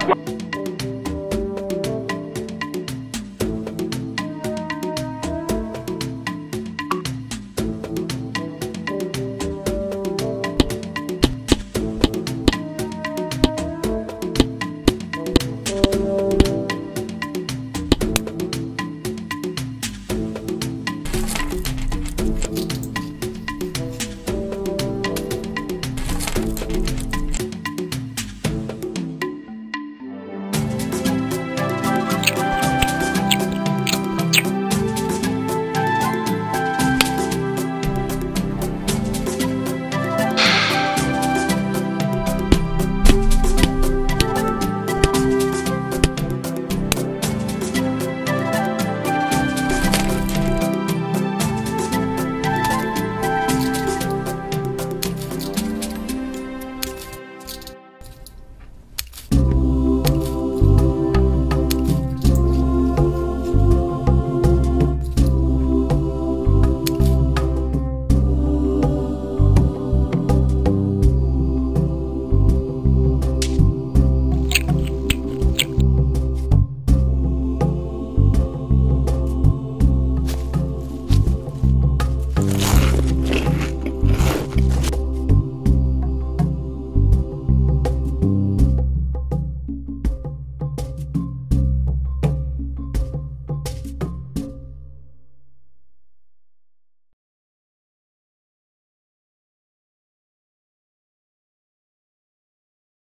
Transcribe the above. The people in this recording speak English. What?